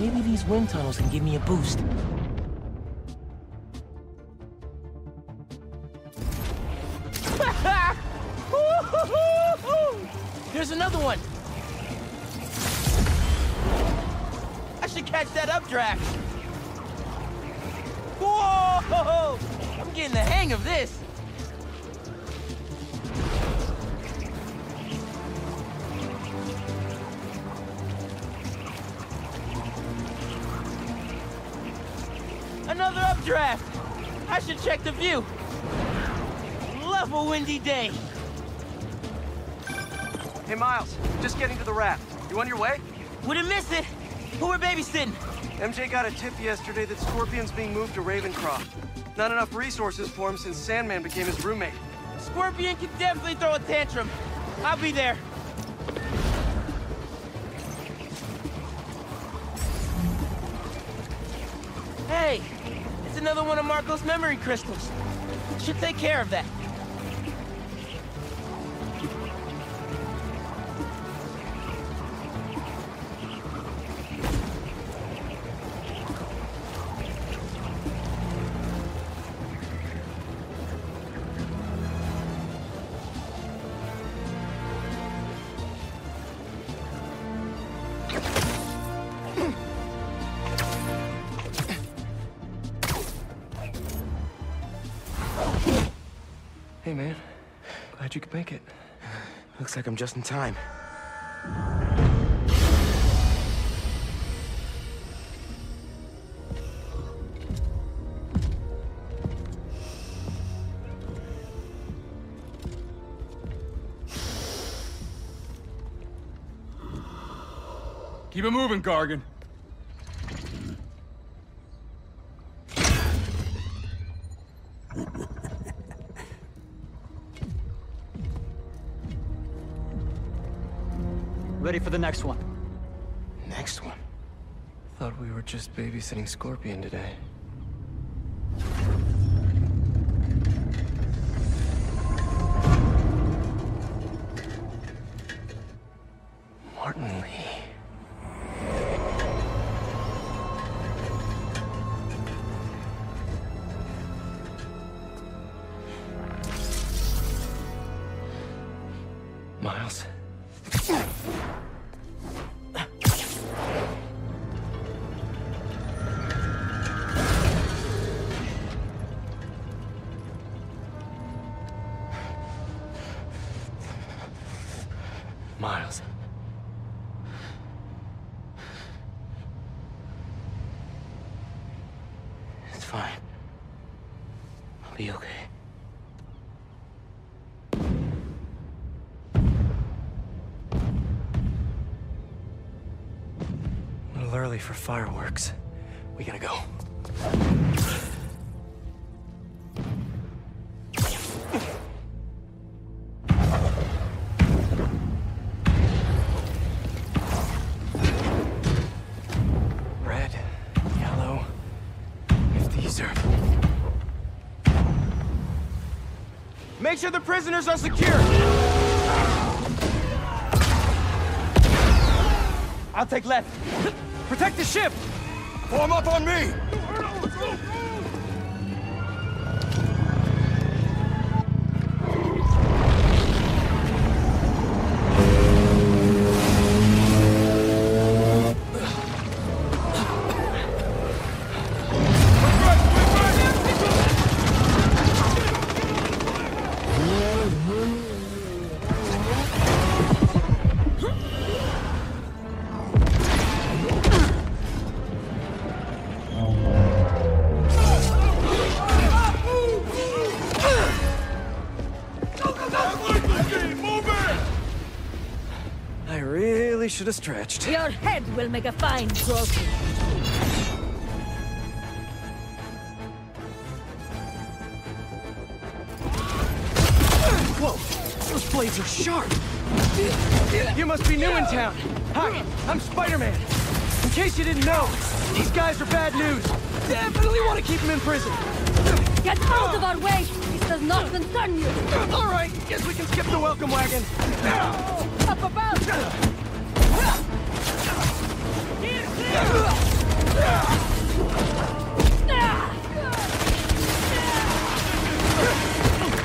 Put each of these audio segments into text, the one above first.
Maybe these wind tunnels can give me a boost. There's another one! I should catch that updraft! Whoa! I'm getting the hang of this! Another updraft! I should check the view! Love a windy day! Hey, Miles, just getting to the raft. You on your way? Wouldn't miss it! Who were babysitting? MJ got a tip yesterday that Scorpion's being moved to Ravencroft. Not enough resources for him since Sandman became his roommate. Scorpion can definitely throw a tantrum. I'll be there. Hey, it's another one of Marco's memory crystals. Should take care of that. Hey, man. Glad you could make it. Looks like I'm just in time. Keep it moving, Gargan. Ready for the next one. Next one? Thought we were just babysitting Scorpion today. Martin Lee. Miles. Miles. It's fine. I'll be okay. A little early for fireworks. We gotta go. Make sure the prisoners are secure! I'll take left. Protect the ship! Form up on me! I really should have stretched. Your head will make a fine trophy. Whoa, those blades are sharp. You must be new in town. Hi, I'm Spider-Man. In case you didn't know, these guys are bad news. Definitely want to keep them in prison. Get out of our way. This does not concern you. All right, guess we can skip the welcome wagon. Up above! Here, here.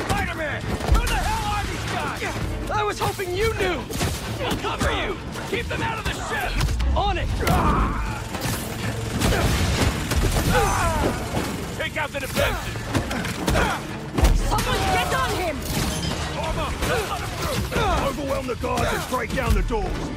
Spider-Man! Where the hell are these guys? I was hoping you knew! We'll cover you! Keep them out of the ship! On it! Take out the defenses! Someone get on him! Arm up! Let's let him through! Overwhelm the guards and strike down the doors!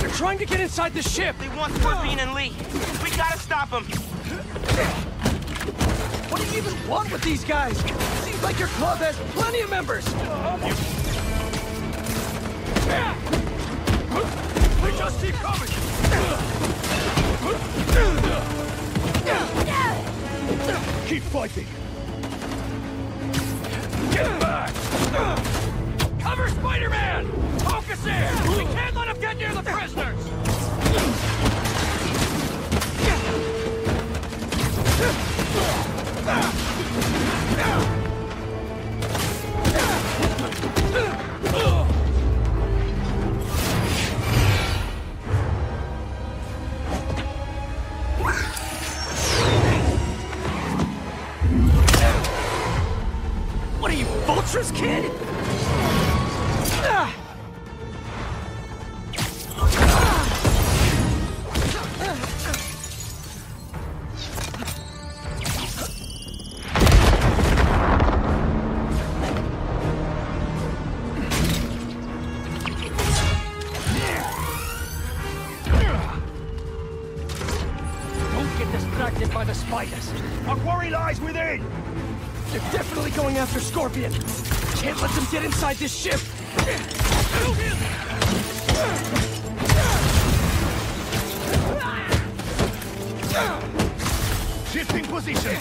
They're trying to get inside the ship! They want Scorpion and Lee! We gotta stop them! What do you even want with these guys? Seems like your club has plenty of members! We just keep coming! Keep fighting! Get back! Cover Spider-Man! Focus in! We can't let him get near the prisoners! What are you, vultures, kid? After Scorpion. Can't let them get inside this ship. Shifting position.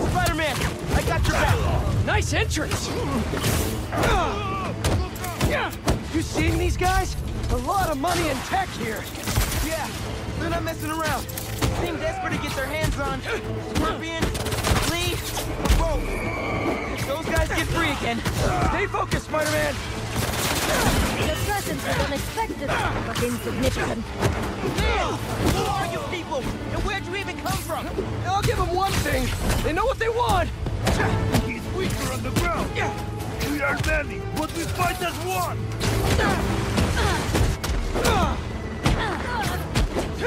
Spider-Man, I got your back. Nice entrance. You seen these guys? A lot of money and tech here. Yeah. They're not messing around. Seem desperate to get their hands on Scorpion, Lee, whoa. If those guys get free again. Stay focused, Spider-Man. Your presence was unexpected, but insignificant. Man, who are you people? And where'd you even come from? I'll give them one thing. They know what they want. He's weaker on the ground. We are many, but we fight as one.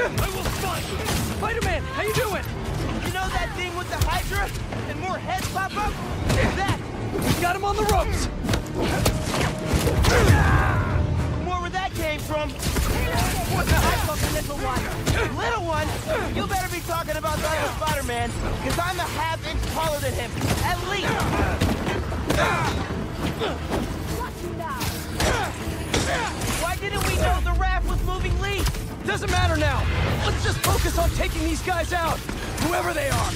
I will fight! Spider-Man, how you doing? You know that thing with the Hydra? And more heads pop up? That! We got him on the ropes! More where that came from! Now I call the little one. Little one? You better be talking about that with Spider-Man, because I'm a half-inch taller than him, at least! Why didn't we know the raft was moving Lee? Doesn't matter now. Let's just focus on taking these guys out, whoever they are.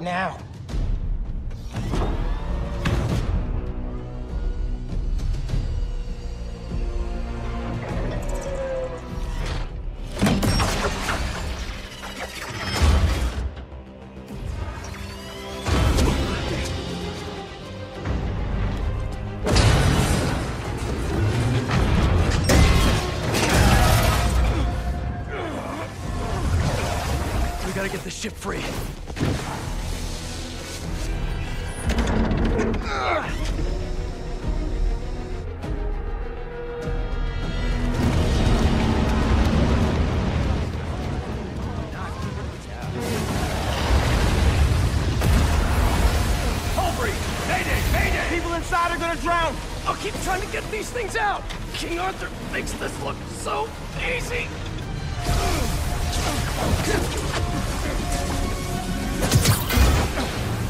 Now. We gotta get the ship free. These things out! King Arthur makes this look so easy!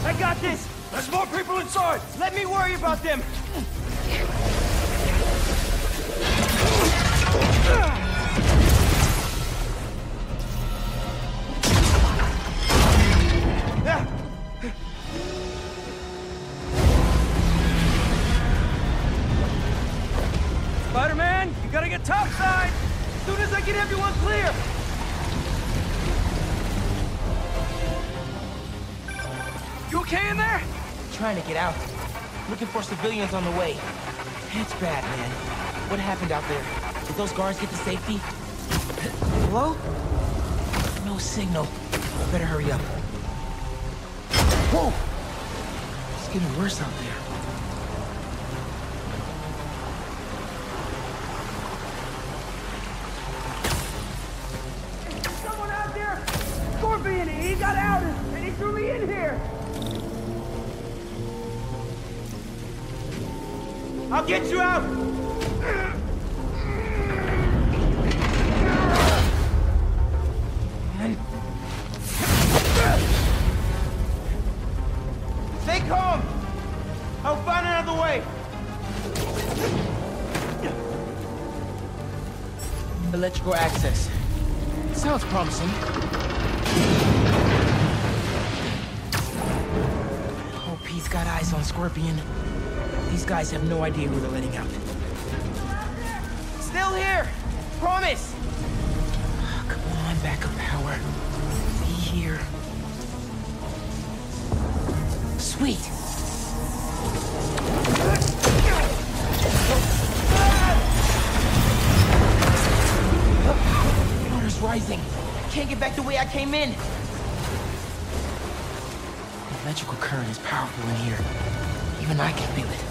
I got this! There's more people inside! Let me worry about them! Spider-Man, you gotta get topside! As soon as I get everyone clear! You okay in there? Trying to get out. Looking for civilians on the way. It's bad, man. What happened out there? Did those guards get to safety? Hello? No signal. Better hurry up. Whoa! It's getting worse out there. There's someone out there! Scorpion! He got out and he threw me in here! I'll get you out! Man. Stay calm! I'll find another way! Electrical access. Sounds promising. Hope he's got eyes on Scorpion. These guys have no idea who they're letting out. Still here! Promise! Oh, come on, backup power. Be here. Sweet! Water's rising. I can't get back the way I came in. The electrical current is powerful in here. Even I can feel it.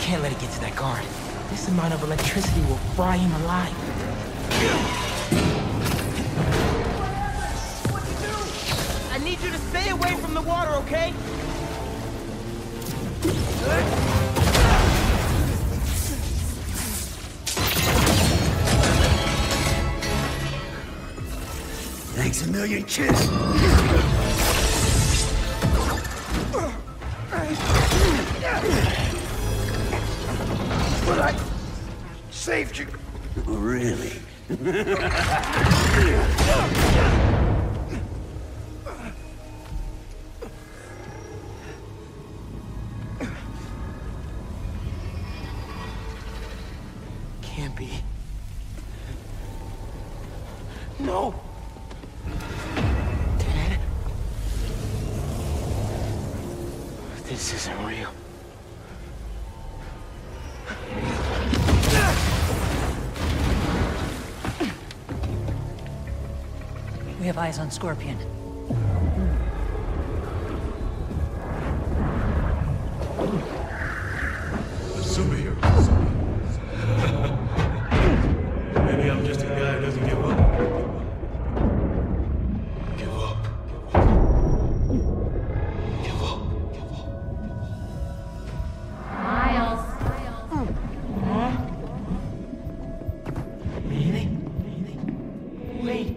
Can't let it get to that guard. This amount of electricity will fry him alive. What to do? I need you to stay away from the water, okay? Thanks a million, kids. Saved you. Oh, really? Can't be. No. Dad? This isn't real. We have eyes on Scorpion. Maybe I'm just a guy who doesn't give up. Miles. Huh? Really? Wait.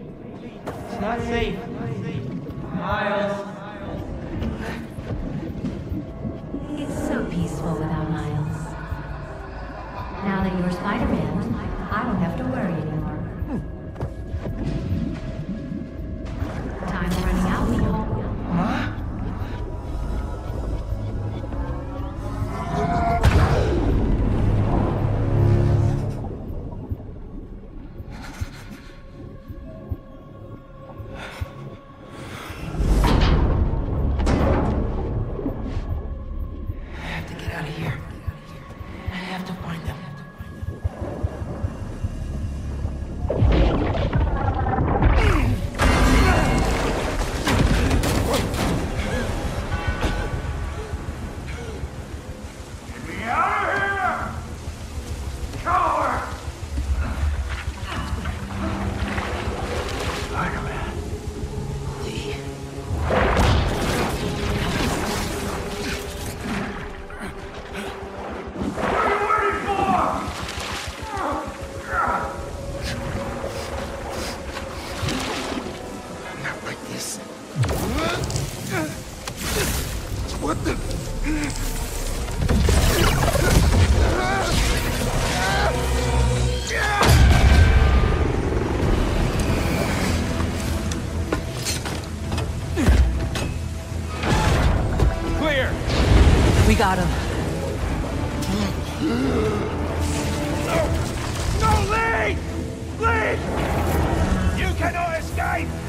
Not safe. Miles. It's so peaceful without Miles. Now that you're Spider-Man, I don't have to worry anymore. Time's running out, I have to find them. We got him. No! No, Lee! Lee! You cannot escape!